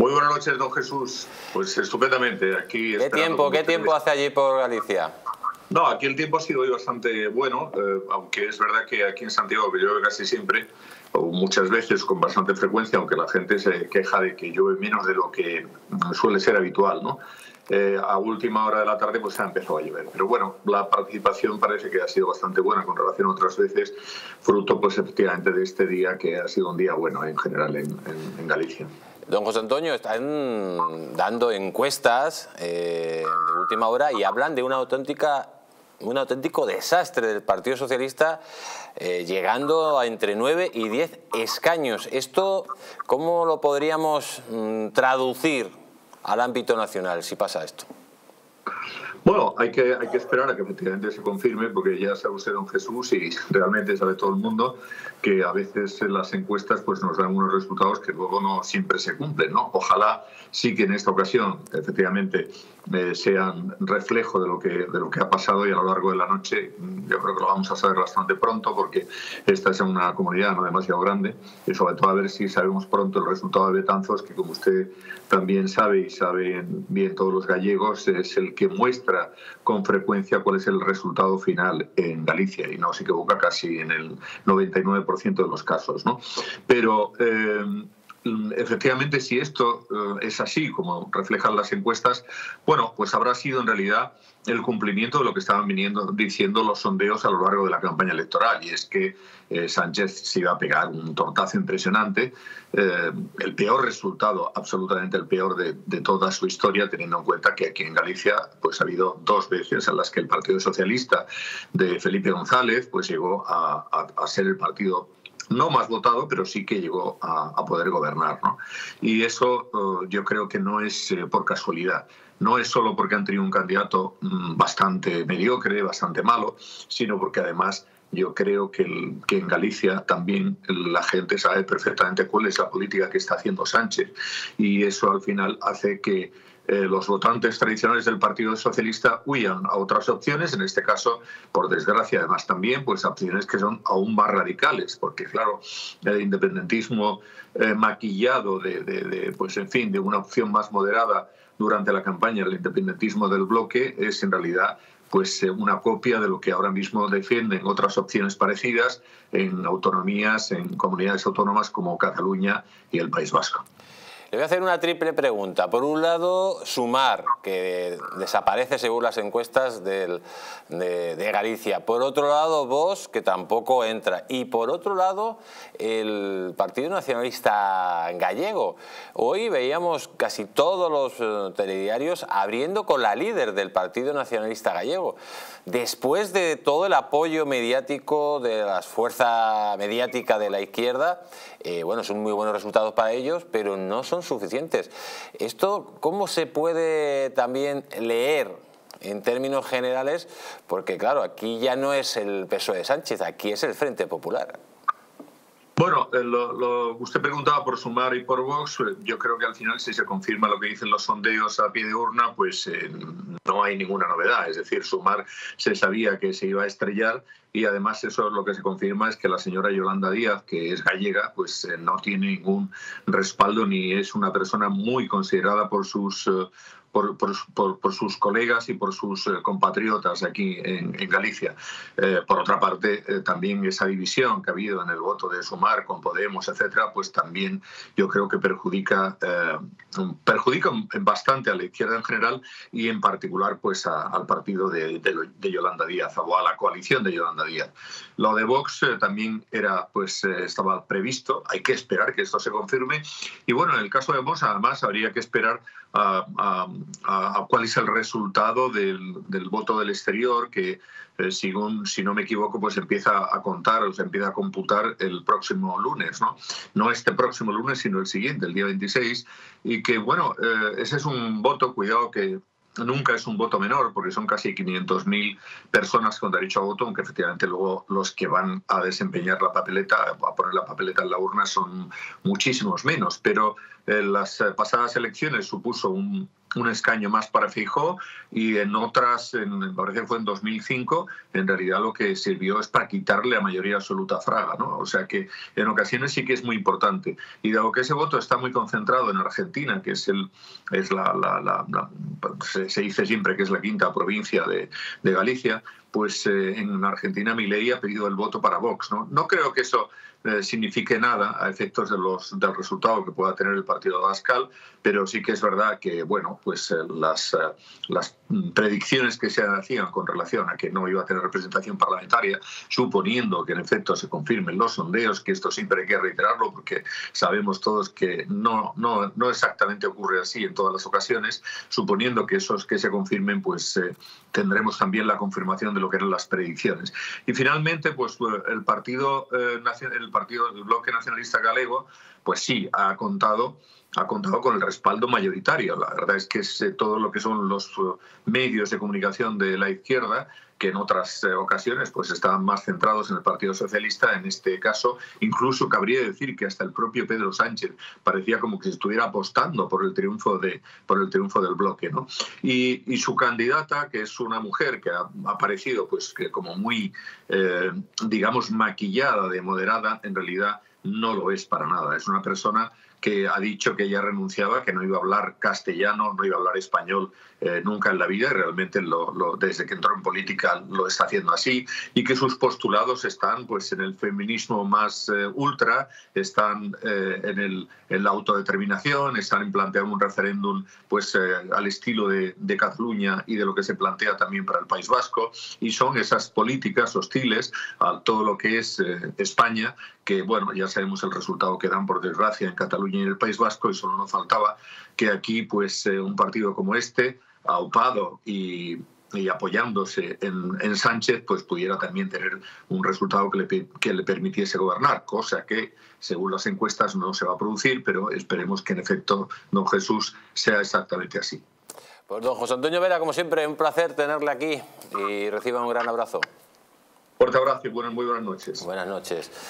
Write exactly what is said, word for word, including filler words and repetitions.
Muy buenas noches, don Jesús. Pues estupendamente. Aquí ¿Qué tiempo, ¿qué tiempo hace allí por Galicia? No, aquí el tiempo ha sido hoy bastante bueno, eh, aunque es verdad que aquí en Santiago, que llueve casi siempre, o muchas veces con bastante frecuencia, aunque la gente se queja de que llueve menos de lo que suele ser habitual, ¿no? Eh, a última hora de la tarde pues se ha empezado a llover. Pero bueno, la participación parece que ha sido bastante buena con relación a otras veces, fruto pues efectivamente de este día, que ha sido un día bueno en general en, en, en Galicia. Don José Antonio, están dando encuestas eh, de última hora y hablan de una auténtica, un auténtico desastre del Partido Socialista, eh, llegando a entre nueve y diez escaños. ¿Esto cómo lo podríamos mm, traducir al ámbito nacional, si pasa esto? Bueno, hay que, hay que esperar a que efectivamente se confirme, porque ya sabe usted, don Jesús, y realmente sabe todo el mundo, que a veces en las encuestas pues nos dan unos resultados que luego no siempre se cumplen, ¿no? Ojalá sí que en esta ocasión efectivamente eh, sean reflejo de lo, que, de lo que ha pasado, y a lo largo de la noche yo creo que lo vamos a saber bastante pronto, porque esta es una comunidad no demasiado grande, y sobre todo a ver si sabemos pronto el resultado de Betanzos, que como usted también sabe y saben bien todos los gallegos, es el que muestra con frecuencia cuál es el resultado final en Galicia, y no se equivoca casi en el noventa y nueve por ciento de los casos, ¿no? Pero eh, efectivamente, si esto eh, es así como reflejan las encuestas, bueno, pues habrá sido en realidad el cumplimiento de lo que estaban viniendo diciendo los sondeos a lo largo de la campaña electoral, y es que eh, Sánchez se iba a pegar un tortazo impresionante, eh, el peor resultado, absolutamente el peor de, de toda su historia, teniendo en cuenta que aquí en Galicia pues ha habido dos veces en las que el Partido Socialista de Felipe González pues llegó a, a, a ser el partido no más votado, pero sí que llegó a, a poder gobernar, ¿no? Y eso uh, yo creo que no es eh, por casualidad. No es solo porque han tenido un candidato mmm, bastante mediocre, bastante malo, sino porque además yo creo que, el, que en Galicia también la gente sabe perfectamente cuál es la política que está haciendo Sánchez. Y eso al final hace que Eh, los votantes tradicionales del Partido Socialista huyan a otras opciones, en este caso, por desgracia, además también, pues opciones que son aún más radicales, porque claro, el independentismo eh, maquillado de, de, de, pues en fin, de una opción más moderada durante la campaña, el independentismo del bloque, es en realidad pues una copia de lo que ahora mismo defienden otras opciones parecidas en autonomías, en comunidades autónomas como Cataluña y el País Vasco. Le voy a hacer una triple pregunta. Por un lado, Sumar, que desaparece según las encuestas del, de, de Galicia. Por otro lado, Vox, que tampoco entra. Y por otro lado, el Partido Nacionalista Gallego. Hoy veíamos casi todos los telediarios abriendo con la líder del Partido Nacionalista Gallego. Después de todo el apoyo mediático de la fuerza mediática de la izquierda, eh, bueno, son muy buenos resultados para ellos, pero no son suficientes. Esto, ¿cómo se puede también leer en términos generales? Porque claro, aquí ya no es el P S O E de Sánchez, aquí es el Frente Popular. Bueno, lo, lo, usted preguntaba por Sumar y por Vox. Yo creo que al final, si se confirma lo que dicen los sondeos a pie de urna, pues eh, no hay ninguna novedad. Es decir, Sumar se sabía que se iba a estrellar, y además eso es lo que se confirma, es que la señora Yolanda Díaz, que es gallega, pues eh, no tiene ningún respaldo, ni es una persona muy considerada por sus... Eh, Por, por, por, por sus colegas y por sus eh, compatriotas aquí en, en Galicia. Eh, por otra parte, eh, también esa división que ha habido en el voto de Sumar con Podemos, etcétera, pues también yo creo que perjudica, eh, perjudica bastante a la izquierda en general, y en particular pues a, al partido de, de, de Yolanda Díaz, o a la coalición de Yolanda Díaz. Lo de Vox eh, también era, pues, eh, estaba previsto, hay que esperar que esto se confirme, y bueno, en el caso de Vox además habría que esperar a, a A, a cuál es el resultado del, del voto del exterior, que eh, según, si no me equivoco, pues empieza a contar, o se empieza a computar el próximo lunes, ¿no? No este próximo lunes, sino el siguiente, el día veintiséis, y que, bueno, eh, ese es un voto, cuidado, que nunca es un voto menor, porque son casi quinientas mil personas con derecho a voto, aunque efectivamente luego los que van a desempeñar la papeleta, a poner la papeleta en la urna, son muchísimos menos, pero eh, las pasadas elecciones supuso un un escaño más para Feijóo, y en otras, en, parece que fue en dos mil cinco, en realidad lo que sirvió es para quitarle la mayoría absoluta a Fraga, ¿no? O sea que en ocasiones sí que es muy importante. Y dado que ese voto está muy concentrado en Argentina, que es el es la, la, la, la se, se dice siempre que es la quinta provincia de, de Galicia, pues eh, en Argentina Milei ha pedido el voto para Vox, ¿no? No creo que eso eh, signifique nada a efectos de los, del resultado que pueda tener el partido de Abascal, pero sí que es verdad que, bueno, pues eh, las, eh, las predicciones que se hacían con relación a que no iba a tener representación parlamentaria, suponiendo que en efecto se confirmen los sondeos, que esto siempre hay que reiterarlo porque sabemos todos que no, no, no exactamente ocurre así en todas las ocasiones, suponiendo que esos que se confirmen, pues eh, tendremos también la confirmación de lo que eran las predicciones. Y finalmente, pues el partido, eh, el partido del Bloque Nacionalista Galego, pues sí, ha contado, ha contado con el respaldo mayoritario. La verdad es que es, eh, todo lo que son los eh, medios de comunicación de la izquierda, que en otras eh, ocasiones pues estaban más centrados en el Partido Socialista, en este caso incluso cabría decir que hasta el propio Pedro Sánchez parecía como que se estuviera apostando por el triunfo, de, por el triunfo del bloque, ¿no? Y, y su candidata, que es una mujer que ha aparecido pues, que como muy, eh, digamos, maquillada de moderada, en realidad no lo es para nada. Es una persona que ha dicho que ella renunciaba, que no iba a hablar castellano, no iba a hablar español eh, nunca en la vida, y realmente lo, lo, desde que entró en política lo está haciendo así, y que sus postulados están pues, en el feminismo más eh, ultra, están eh, en, el, en la autodeterminación, están en plantear un referéndum pues, eh, al estilo de, de Cataluña y de lo que se plantea también para el País Vasco, y son esas políticas hostiles a todo lo que es eh, España, que bueno, ya sabemos el resultado que dan por desgracia en Cataluña y en el País Vasco, y solo nos faltaba que aquí pues, eh, un partido como este, aupado y, y apoyándose en, en Sánchez, pues pudiera también tener un resultado que le, que le permitiese gobernar, cosa que según las encuestas no se va a producir, pero esperemos que en efecto don Jesús sea exactamente así. Pues don José Antonio Vera, como siempre, un placer tenerle aquí y reciba un gran abrazo. Fuerte abrazo y buenas, muy buenas noches. Buenas noches.